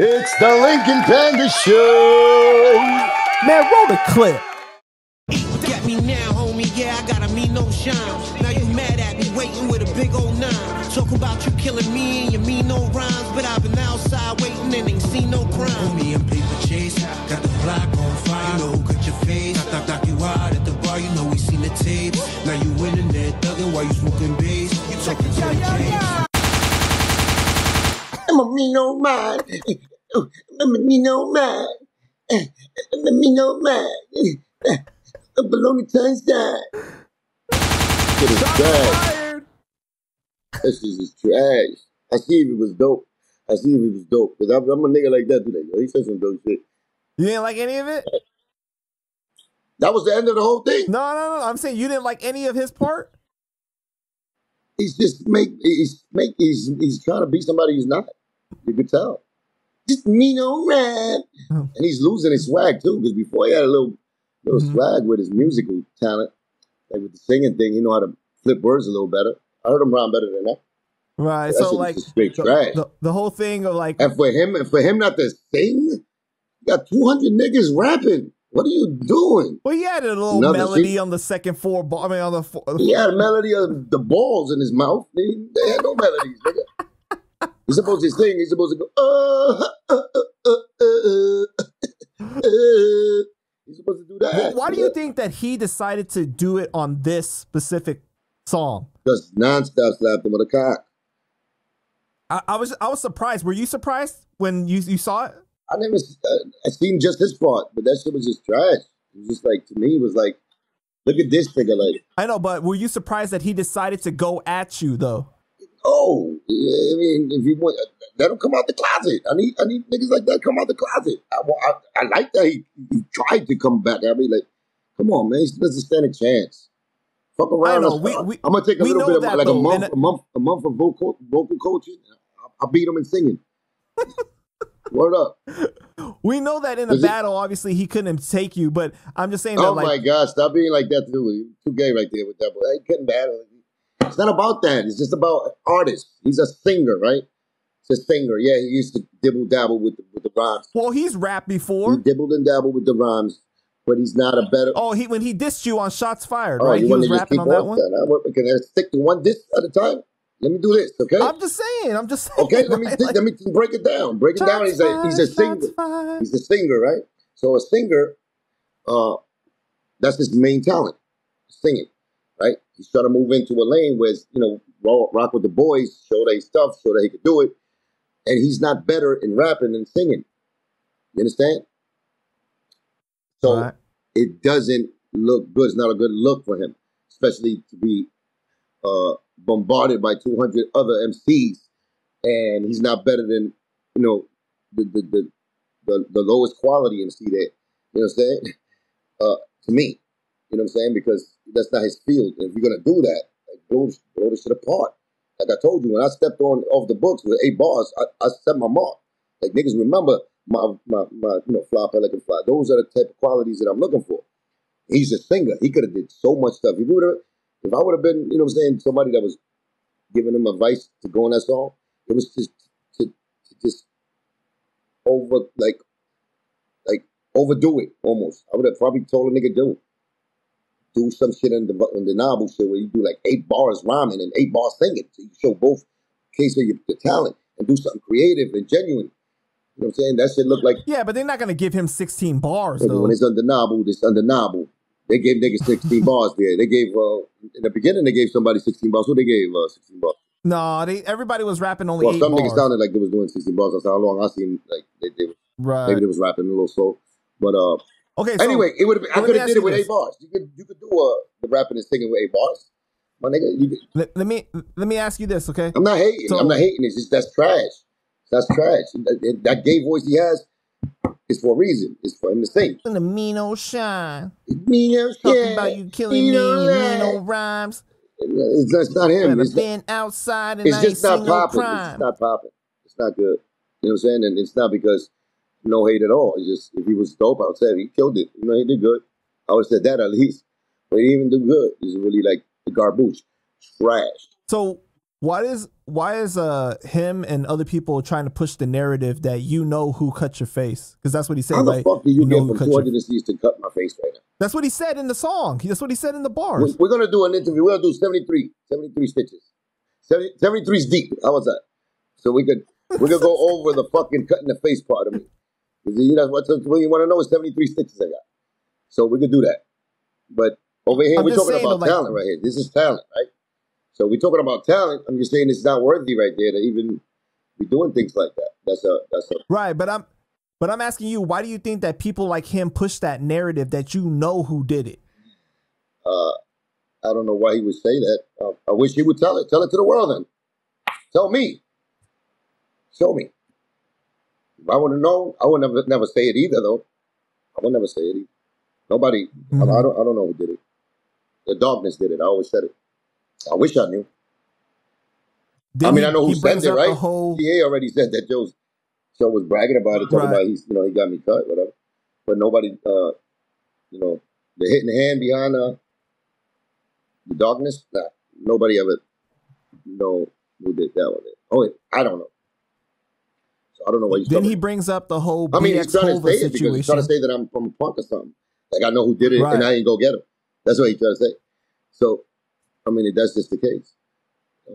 It's the Lincoln Panda Show. Man, roll the clip. Get me now, homie. Yeah, I gotta mean no shine. Now you mad at me, waiting with a big old nine. Talk about you killing me and you mean no rhymes, but I've been outside waiting and ain't seen no crime. Homie, I'm paper chase. Got the block on fire. No, cut your face. Knock you out at the bar. You know we seen the tape. Now you winning there, thugging while you smoking bass. You talking to the chase. I'm a mean old man. I'm a mean old man. I'm a mean old man. Bologna turns down. Shit is trash. That shit is trash. I see if it was dope. I see if it was dope. Because I'm a nigga like that today. Yo. He said some dope shit. You didn't like any of it? That was the end of the whole thing? No. I'm saying you didn't like any of his part? He's trying to be somebody he's not. You could tell. Just mean old man. Oh. And he's losing his swag too, because before he had a little swag with his musical talent, like with the singing thing, he know how to flip words a little better. I heard him rhyme better than that. Right. So like the whole thing of like, and for him not to sing, you got 200 niggas rapping. What are you doing? Well, he had a little melody on the second four ball. I mean, on the four. He had a melody of the balls in his mouth. They had no melodies, nigga. He's supposed to sing. He's supposed to go. He's supposed to do that. Well, why do you think that he decided to do it on this specific song? Just nonstop slapped him with a cock. I was surprised. Were you surprised when you saw it? I seen just his part, but that shit was just trash. It was just like, to me, it was like, look at this nigga, like. I know, but were you surprised that he decided to go at you though? Oh, I mean, if you want, let him come out the closet. I need niggas like that come out the closet. I like that he tried to come back. I mean, like, come on, man, he doesn't stand a chance. Fuck around. I'm gonna take a little bit of like a month of vocal coaching. I'll beat him in singing. Word up. We know that in the battle, obviously, he couldn't take you, but I'm just saying that, like... Oh, my God. Stop being like that, dude. You're too gay right there with that boy. He couldn't battle. It's not about that. It's just about artists. He's a singer, right? He's a singer. Yeah, he used to dibble-dabble with the rhymes. Well, he's rapped before. He dibbled and dabbled with the rhymes, but he's not a better... Oh, when he dissed you on Shots Fired, right? He was rapping on that one? Can I stick to one diss at a time? Let me do this, okay? I'm just saying. Okay, right? let me break it down. Break it down. He's a singer. He's a singer, right? So a singer, that's his main talent, singing, right? He's trying to move into a lane where, you know, rock with the boys, show their stuff, so that he could do it, and he's not better in rapping than singing. You understand? So it doesn't look good. It's not a good look for him, especially to be. Bombarded by 200 other MCs, and he's not better than, you know, the lowest quality MC there. You know what I'm saying? To me, you know what I'm saying, because that's not his field. And if you're gonna do that, like, blow this shit apart. Like I told you, when I stepped off the books with 8 bars, I set my mark. Like niggas remember my you know, Fly Pelican Fly. Those are the type of qualities that I'm looking for. He's a singer. He could have did so much stuff. He would have. If I would have been, you know what I'm saying, somebody that was giving him advice to go on that song, it was just to just over, like overdo it almost. I would have probably told a nigga, do some shit in the novel shit where you do like 8 bars rhyming and 8 bars singing. So you show both case of your talent and do something creative and genuine. You know what I'm saying? That shit looked like... Yeah, but they're not going to give him 16 bars, though. When it's undeniable, it's undeniable. They gave niggas 16 bars there. They gave, in the beginning, they gave somebody 16 bars. Who they gave 16 bars? No, everybody was rapping only 8 bars. Some niggas sounded like they was doing 16 bars. That's how long I seen, like, maybe they was rapping a little slow. But, okay, so anyway, it would have I could have did it with 8 bars. You could do the rapping and singing with 8 bars. My nigga, you could. Let me ask you this, okay? I'm not hating. So, I'm not hating. It's just, that's trash. That's trash. That gay voice he has, it's for a reason. It's for him to sing. And the mean old shine. Mean old shine. Talking about you killing me, mean old rhymes. That's not him. It's been outside and I ain't seen no crime. It's not popping. It's not good. You know what I'm saying? And it's not because no hate at all. It's just, if he was dope outside, he killed it. You know, he did good. I would have said that at least. But he didn't even do good. He's really like the garbage. Trash. So Why is him and other people trying to push the narrative that you know who cut your face? Because that's what he said. How the fuck do you know who cut this needs to cut my face right now? That's what he said in the song. That's what he said in the bars. We're gonna do an interview. We're gonna do 73 stitches. 73's deep. How was that? So we're gonna go over the fucking cutting the face part of me. You know what you want to know is 73 stitches I got. So we could do that. But over here we're talking about talent right here. This is talent, right? So we're talking about talent. I'm just saying it's not worthy right there to even be doing things like that. That's a right. But I'm asking you, why do you think that people like him push that narrative that you know who did it? I don't know why he would say that. I wish he would tell it. Tell it to the world then. Tell me. Show me. If I want to know, I would never say it either though. I would never say it either. Nobody. Mm-hmm. I don't know who did it. The darkness did it. I always said it. I wish I knew. I mean, I know who said it, right? DA already said that Joe was bragging about it, talking about he got me cut, whatever. But nobody, the hitting hand behind the darkness. Nah, nobody ever know who did that one. Oh, I don't know. So I don't know why you. Then he brings up the whole. I mean, he's trying to say it because he's trying to say that I'm from a punk or something. Like I know who did it, and I ain't go get him. That's what he's trying to say. So. I mean, that's just the case.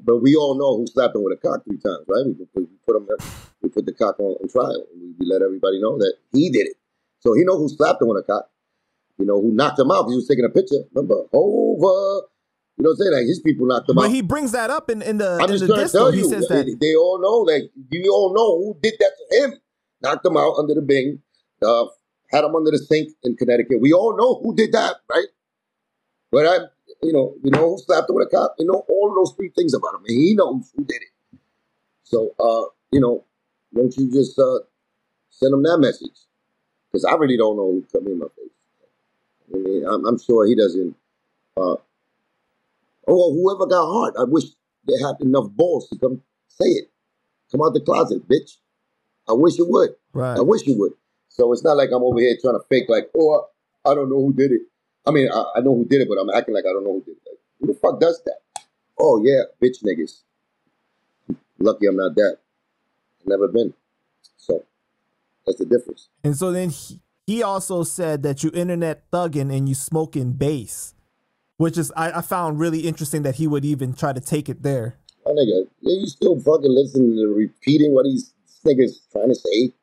But we all know who slapped him with a cock 3 times, right? We put the cock on trial. We let everybody know that he did it. So he know who slapped him with a cock. You know, who knocked him out because he was taking a picture. Remember, over. You know what I'm saying? Like, his people knocked him out. But he brings that up in the disco. He says that. They all know, like, you all know who did that to him. Knocked him out under the bing. Had him under the sink in Connecticut. We all know who did that, right? But you know who slapped him with a cop. You know all those 3 things about him, and he knows who did it. So, don't you just send him that message? Because I really don't know who cut me in my face. I mean, I'm sure he doesn't. Whoever got hurt, I wish they had enough balls to come say it. Come out the closet, bitch. I wish you would. Right. I wish you would. So it's not like I'm over here trying to fake like, oh, I don't know who did it. I mean, I know who did it, but I'm acting like I don't know who did it. Like, who the fuck does that? Oh, yeah, bitch niggas. Lucky I'm not that. I've never been. So that's the difference. And so then he also said that you internet thugging and you smoking bass, which is, I found really interesting that he would even try to take it there. My nigga, you still fucking listening to repeating what these niggas trying to say?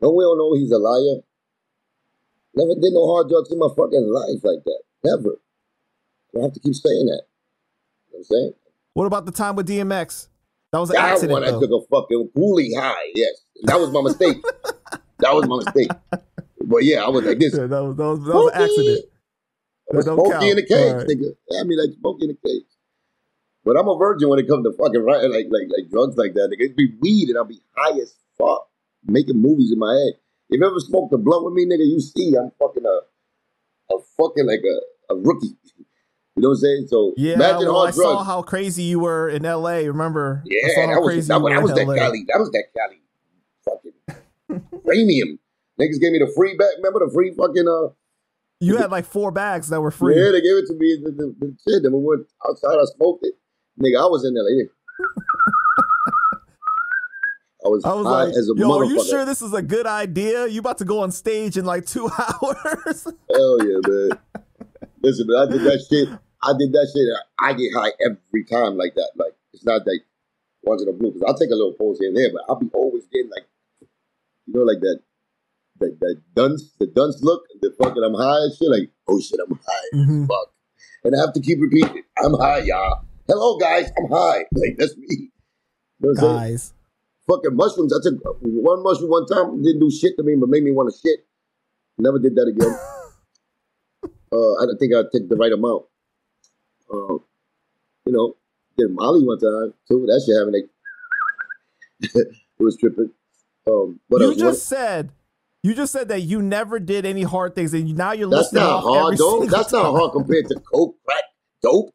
Don't we all know he's a liar? Never did no hard drugs in my fucking life like that. Never. I don't have to keep saying that. You know what I'm saying? What about the time with DMX? That was an accident, though. That one I took a fucking coolie high, yes. That was my mistake. That was my mistake. But yeah, I was like this. Yeah, that was an accident. I was Smokey in the cage, right, nigga. Yeah, I mean, like Smokey in the cage. But I'm a virgin when it comes to fucking like drugs like that, nigga. It'd be weed and I'll be high as fuck making movies in my head. If you ever smoked a blunt with me, nigga, you see I'm fucking a rookie. You know what I'm saying? So yeah, imagine well, hard drugs. I saw how crazy you were in L.A., remember? Yeah, that was that Cali fucking premium. Niggas gave me the free bag. Remember the free fucking... You had like 4 bags that were free. Yeah, they gave it to me. The shit. Then we went outside, I smoked it. Nigga, I was in L.A. I was high like, as a yo, are you sure this is a good idea? You about to go on stage in like 2 hours? Hell yeah, man. Listen, man, I did that shit. I get high every time like that. Like, it's not like once in a blue. Because I'll take a little pose here and there, but I'll be always getting like, you know, like that dunce look. The fucking I'm high and shit. Like, oh shit, I'm high as fuck. And I have to keep repeating, I'm high, y'all. Hello, guys, I'm high. Like, that's me. You know guys. Saying? Fucking mushrooms. I took one mushroom one time. Didn't do shit to me, but made me want to shit. Never did that again. I don't think I took the right amount. Did Molly one time too. That shit happened. Like, it was tripping. You just said that you never did any hard things, and now you're listening. That's not hard, though. That's not hard compared to coke, crack, dope,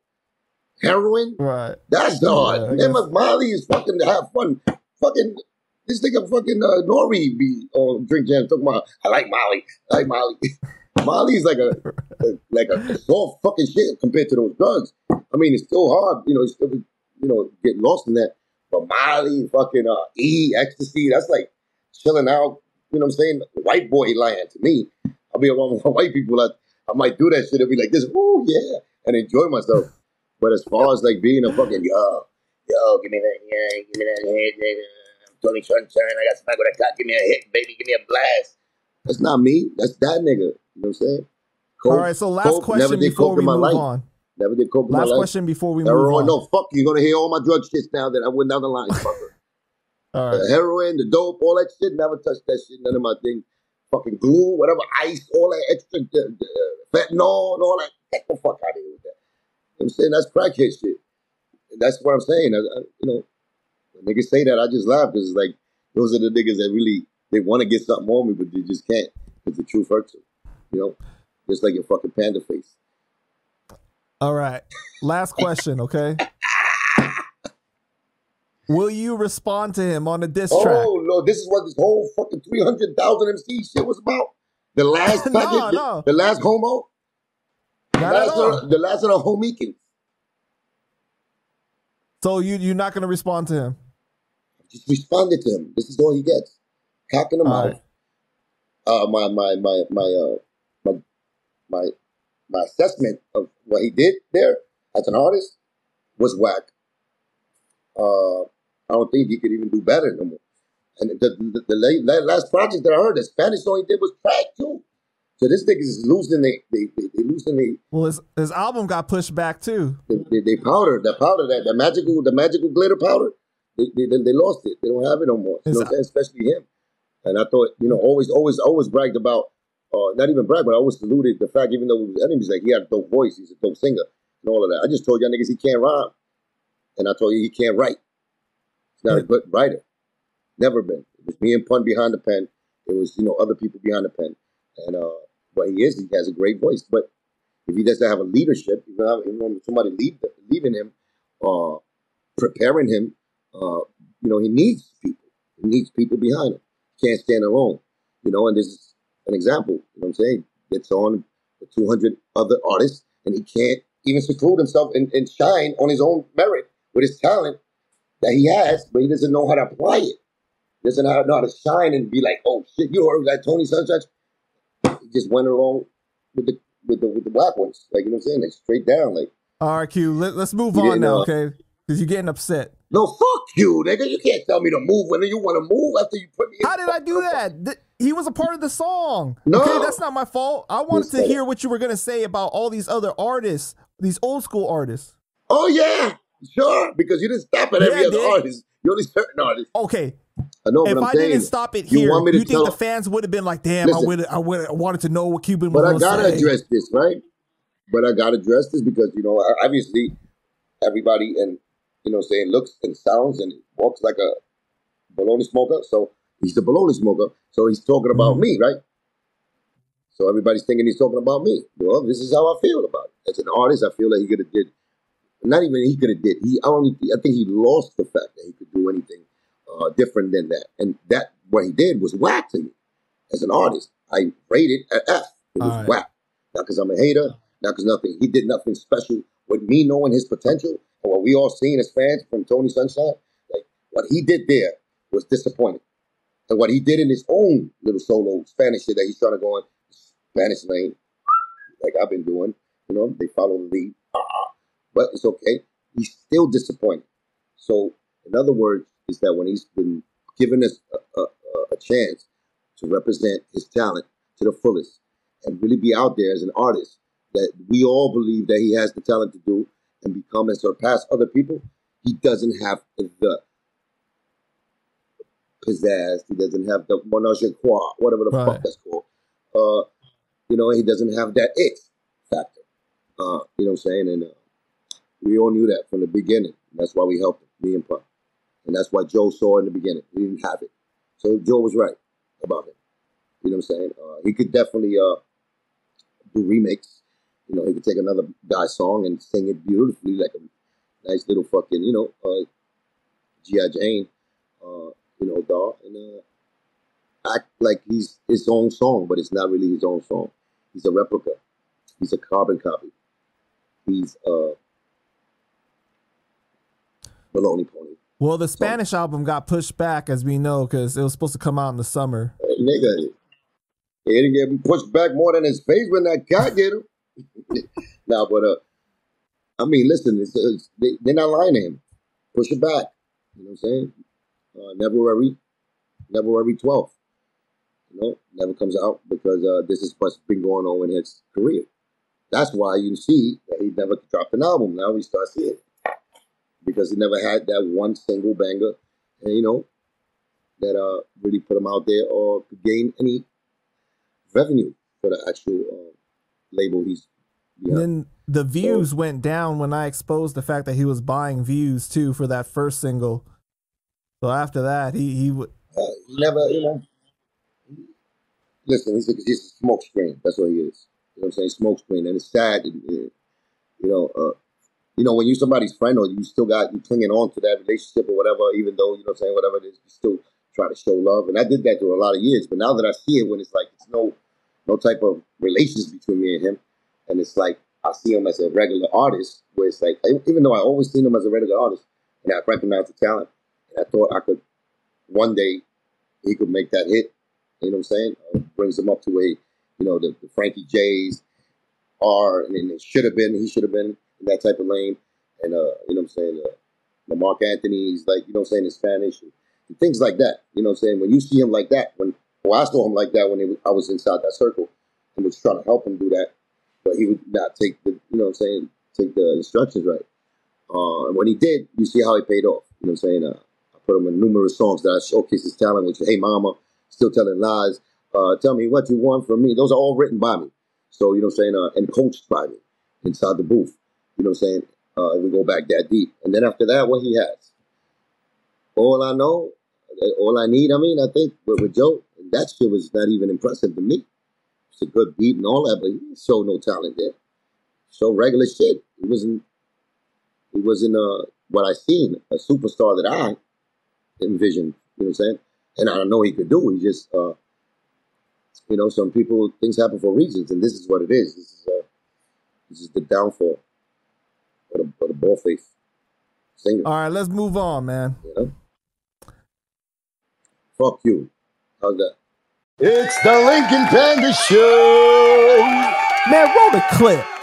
heroin. Right. That's hard. Yeah, Molly is fucking to have fun. Fucking, this nigga fucking Nori be on Drink Jam talking about, I like Molly. I like Molly. Molly's like a soft fucking shit compared to those drugs. I mean, it's still hard. You know, it's still, you know, get lost in that. But Molly, fucking E, ecstasy, that's like chilling out, you know what I'm saying? White boy land to me. I'll be around with white people. I might do that shit. I'll be like this, ooh, yeah, and enjoy myself. But as far as like being a fucking, yo, give me that, yeah, give me that head, nigga. I'm Tony Sunshine. I got smacked with a cock. Give me a hit, baby. Give me a blast. That's not me. That's that nigga. You know what I'm saying? Coke, all right, so last question before we move on. Never did coke in my life. Last question before we move on. No, fuck, you're going to hear all my drug shits now that I went down the line, fucker. All right. The heroin, the dope, all that shit, never touched that shit, none of my thing. Fucking glue, whatever, ice, all that extra, fentanyl and all that. Get the fuck out of here with that. You know what I'm saying? That's crackhead shit. That's what I'm saying. I, you know, when niggas say that, I just laugh because it's like, those are the niggas that really, they want to get something on me, but they just can't because the truth hurts them, you know? Just like your fucking panda face. All right. Last question, okay? Will you respond to him on a diss track? Oh, no. This is what this whole fucking 300,000 MC shit was about. The last fucking, no. The last homo. The last of the homekins. So you're not going to respond to him? Just responded to him. This is all he gets. Cock in the mouth. Right. My assessment of what he did there as an artist was whack. I don't think he could even do better no more. And the last project that I heard, the Spanish song he did was trash too. So this nigga is losing they losing the. Well, his album got pushed back too. They the magical glitter powder. They lost it. They don't have it no more. You know what I'm saying? Especially him. And I thought, you know, always bragged about. Not even brag, but I always saluted the fact, even though we was enemies, like he had a dope voice, he's a dope singer, and all of that. I just told y'all niggas he can't rhyme, and I told you he can't write. He's not a good writer, never been. It was me and Pun behind the pen. It was, you know, other people behind the pen. And what he is, he has a great voice, but if he doesn't have a leadership, you know, somebody leading him, preparing him, you know, he needs people. He needs people behind him. He can't stand alone, you know. And this is an example, you know what I'm saying? Gets on with 200 other artists, and he can't even seclude himself and shine on his own merit with his talent that he has, but he doesn't know how to apply it. He doesn't know how to shine and be like, oh shit, you heard that Tony Sunshine? He just went along with the black ones, like, you know what I'm saying? Like straight down, like. All right, Q. Let's move on now, okay? Because you're getting upset. No, fuck you, nigga. You can't tell me to move when you want to move after you put me in. How did I do that? He was a part of the song. No. Okay, that's not my fault. I wanted to hear what you were going to say about all these other artists, these old school artists. Oh, yeah. Sure. Because you didn't stop at every other artist. You only certain artists. Okay. I know, if I didn't stop it here, you think the fans would have been like, damn, I wanted to know what Cuban was going to say. But I got to address this, right? But I got to address this because, you know, obviously everybody and, you know, saying looks and sounds and walks like a bologna smoker. So he's a bologna smoker. So he's talking about me, right? So everybody's thinking he's talking about me. Well, this is how I feel about it. As an artist, I feel like he could have did. Not even he could have did. I think he lost the fact that he could do anything different than that. And that what he did was whack to me. As an artist, I rated an F. It was whack. Not because I'm a hater. Not because nothing. He did nothing special with me knowing his potential. And what we all seen as fans from Tony Sunshine, like what he did there was disappointing. And what he did in his own little solo Spanish shit that he's trying to go on, Spanish lane, like I've been doing, you know, they follow the lead, but it's okay. He's still disappointed. So in other words, is that when he's been giving us a chance to represent his talent to the fullest and really be out there as an artist that we all believe that he has the talent to do and become and surpass other people, he doesn't have the pizzazz. He doesn't have the menage a trois, whatever the fuck that's called. You know, he doesn't have that it factor. You know what I'm saying? And we all knew that from the beginning. That's why we helped him, me and Pun. And that's why Joe saw in the beginning. We didn't have it. So Joe was right about it. You know what I'm saying? He could definitely do remakes. You know, he could take another guy's song and sing it beautifully, like a nice little fucking, you know, G.I. Jane. You know, dog, and act like he's his own song, but it's not really his own song. He's a replica. He's a carbon copy. He's Bologna Pony. Well, the Spanish album got pushed back, as we know, because it was supposed to come out in the summer. Hey, nigga, it didn't get pushed back more than his face when that guy get him. Nah, but I mean, listen, they're not lying to him. Push it back. You know what I'm saying? February 12th. You know, never comes out because this is what's been going on in his career. That's why you see that he never dropped an album. Now we start seeing it. Because he never had that one single banger, and you know, that really put him out there or could gain any revenue for the actual label he's behind. Then the views went down when I exposed the fact that he was buying views too for that first single. So after that, he would never, you know. Listen, he's a smokescreen. That's what he is. You know what I'm saying? Smokescreen, and it's sad. And, you know. You know, when you're somebody's friend or you still got, you clinging on to that relationship or whatever, even though, you know what I'm saying, whatever it is, you still try to show love. And I did that through a lot of years. But now that I see it, when it's like, it's no type of relations between me and him. And it's like, I see him as a regular artist, where it's like, even though I always seen him as a regular artist, and I recognized the talent, and I thought I could, one day, he could make that hit. You know what I'm saying? It brings him up to where, you know, the Frankie J's are, and it should have been, he should have been. In that type of lane, and you know what I'm saying, the Mark Anthony's, like, you know what I'm saying, in Spanish, and things like that, you know what I'm saying, when you see him like that, when, well, I saw him like that when I was inside that circle, and was trying to help him do that, but he would not take the, you know what I'm saying, take the instructions right, and when he did, you see how he paid off, you know what I'm saying, I put him in numerous songs that I showcased his talent, which is, Hey Mama, Still Telling Lies, Tell Me What You Want From Me, those are all written by me, so, you know what I'm saying, and coached by me, inside the booth. You know what I'm saying? We go back that deep. And then after that, what he has? All I Know, All I Need, I mean, I think, with Joe, that shit was not even impressive to me. It's a good beat and all that, but he showed no talent there. So regular shit. He wasn't what I seen, a superstar that I envisioned, you know what I'm saying? And I don't know he could do. He just, you know, some people, things happen for reasons, and this is what it is. This is the downfall. But a ball face singer. All right, let's move on, man. Yeah. Fuck you. How's that? It's the Lincoln Panda Show. Man, roll the clip.